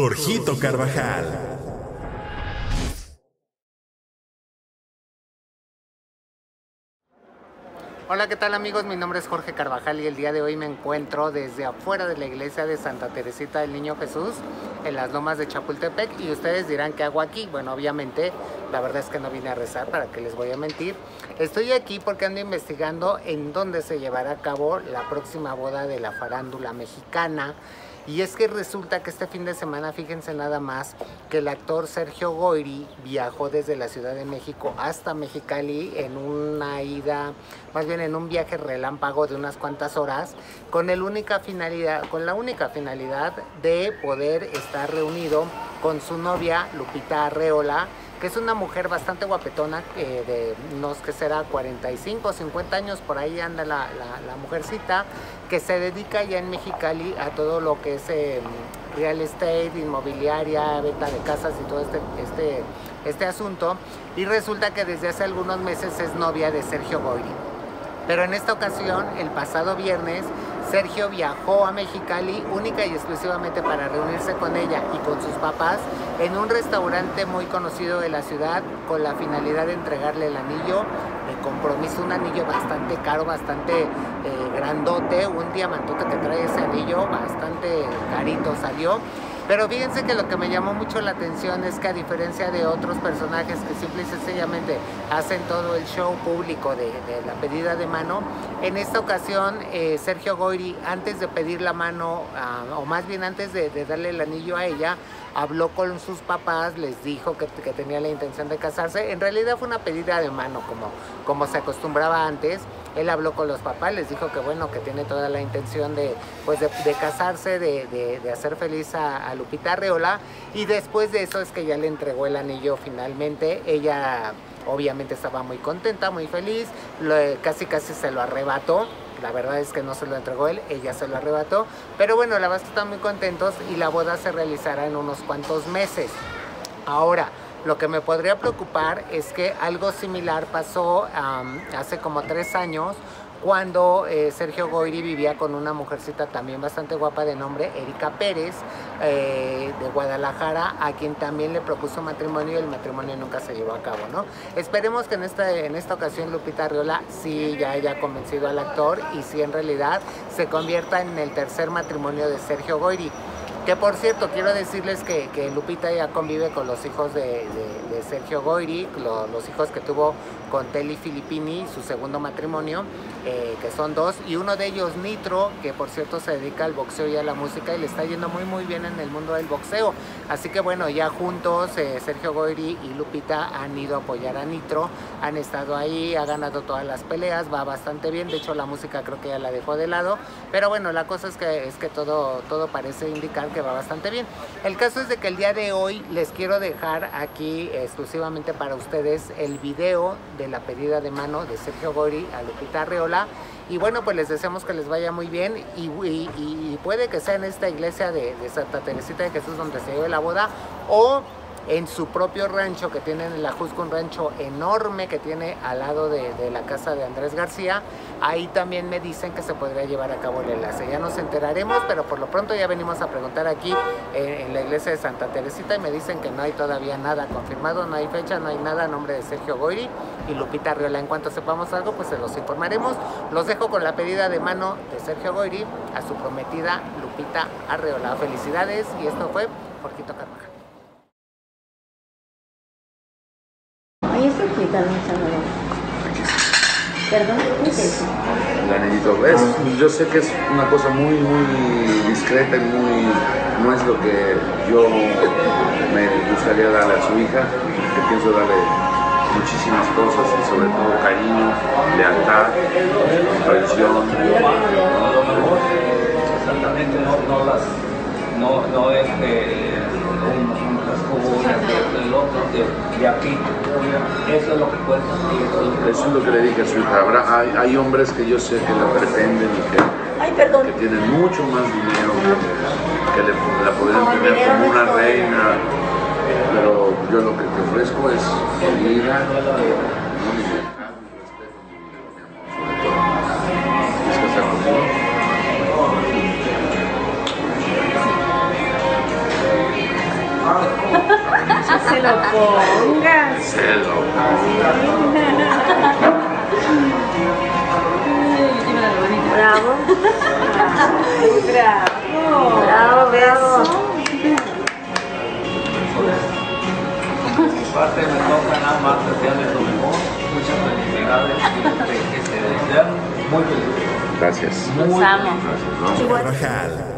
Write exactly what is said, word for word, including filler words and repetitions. Jorgito Carbajal. Hola, ¿qué tal amigos? Mi nombre es Jorge Carbajal y el día de hoy me encuentro desde afuera de la iglesia de Santa Teresita del Niño Jesús en las Lomas de Chapultepec, y ustedes dirán ¿qué hago aquí? Bueno, obviamente la verdad es que no vine a rezar, para que les voy a mentir. Estoy aquí porque ando investigando en dónde se llevará a cabo la próxima boda de la farándula mexicana. Y es que resulta que este fin de semana, fíjense nada más, que el actor Sergio Goyri viajó desde la Ciudad de México hasta Mexicali en una ida, más bien en un viaje relámpago de unas cuantas horas, con, el única finalidad, con la única finalidad de poder estar reunido con su novia Lupita Arreola, que es una mujer bastante guapetona, eh, de unos que será cuarenta y cinco, cincuenta años, por ahí anda la, la, la mujercita, que se dedica ya en Mexicali a todo lo que es eh, real estate, inmobiliaria, venta de casas y todo este, este, este asunto. Y resulta que desde hace algunos meses es novia de Sergio Goyri. Pero en esta ocasión, el pasado viernes, Sergio viajó a Mexicali única y exclusivamente para reunirse con ella y con sus papás en un restaurante muy conocido de la ciudad, con la finalidad de entregarle el anillo de compromiso, un anillo bastante caro, bastante eh, grandote, un diamantote que trae ese anillo, bastante carito salió. Pero fíjense que lo que me llamó mucho la atención es que, a diferencia de otros personajes que simple y sencillamente hacen todo el show público de, de la pedida de mano, en esta ocasión eh, Sergio Goyri, antes de pedir la mano, uh, o más bien antes de, de darle el anillo a ella, habló con sus papás, les dijo que, que tenía la intención de casarse. En realidad fue una pedida de mano, como, como se acostumbraba antes. Él habló con los papás, les dijo que bueno, que tiene toda la intención de, pues de, de casarse, de, de, de hacer feliz a, a Lupita Arreola, y después de eso es que ya le entregó el anillo finalmente. Ella obviamente estaba muy contenta, muy feliz, lo, casi casi se lo arrebató. La verdad es que no se lo entregó él, ella se lo arrebató, pero bueno, la verdad están muy contentos y la boda se realizará en unos cuantos meses. Ahora, lo que me podría preocupar es que algo similar pasó um, hace como tres años, cuando eh, Sergio Goyri vivía con una mujercita también bastante guapa de nombre Erika Pérez, eh, de Guadalajara, a quien también le propuso matrimonio y el matrimonio nunca se llevó a cabo, ¿no? Esperemos que en esta, en esta ocasión Lupita Arreola sí ya haya convencido al actor y sí en realidad se convierta en el tercer matrimonio de Sergio Goyri. Que por cierto, quiero decirles que, que Lupita ya convive con los hijos de, de, de Sergio Goyri, lo, los hijos que tuvo con Telly Filippini, su segundo matrimonio, eh, que son dos, y uno de ellos, Nitro, que por cierto se dedica al boxeo y a la música y le está yendo muy muy bien en el mundo del boxeo. Así que bueno, ya juntos eh, Sergio Goyri y Lupita han ido a apoyar a Nitro, han estado ahí, ha ganado todas las peleas, va bastante bien. De hecho, la música creo que ya la dejó de lado, pero bueno, la cosa es que, es que todo, todo parece indicar que va bastante bien. El caso es de que el día de hoy les quiero dejar aquí exclusivamente para ustedes el video de la pedida de mano de Sergio Goyri a Lupita Arreola. Y bueno, pues les deseamos que les vaya muy bien y, y, y puede que sea en esta iglesia de, de Santa Teresita de Jesús donde se lleve la boda, o en su propio rancho que tienen en La Jusco, un rancho enorme que tiene al lado de, de la casa de Andrés García. Ahí también me dicen que se podría llevar a cabo el enlace. Ya nos enteraremos, pero por lo pronto ya venimos a preguntar aquí eh, en la iglesia de Santa Teresita y me dicen que no hay todavía nada confirmado, no hay fecha, no hay nada a nombre de Sergio Goyri y Lupita Arreola. En cuanto sepamos algo, pues se los informaremos. Los dejo con la pedida de mano de Sergio Goyri a su prometida Lupita Arreola. Felicidades, y esto fue Jorgito Carbajal. Perdón, ¿qué es eso? El anillito, ¿ves? Yo sé que es una cosa muy, muy discreta y muy, no es lo que yo me gustaría darle a su hija, que pienso darle muchísimas cosas y sobre todo cariño, lealtad, comprensión. Exactamente, no, no las, no, no es que el otro de, de aquí, eso es lo que cuenta. Eso es lo que le dije a su hija. Habrá, hay, hay hombres que yo sé que la pretenden y que, ay, que tienen mucho más dinero, que, que le, la podrían tener como una reina, pero yo lo que te ofrezco es mi vida, no mi libertad, mi respeto, mi dinero, mi amor, sobre todo. ¿Quieres casar conmigo? se lo pongas. Se lo pongas. Bravo. Bravo. Bravo, bravo. Parte me toca nada más desearles lo mejor. Muchas felicidades y que se desean muy feliz. Gracias. Muy gracias. Carbajal.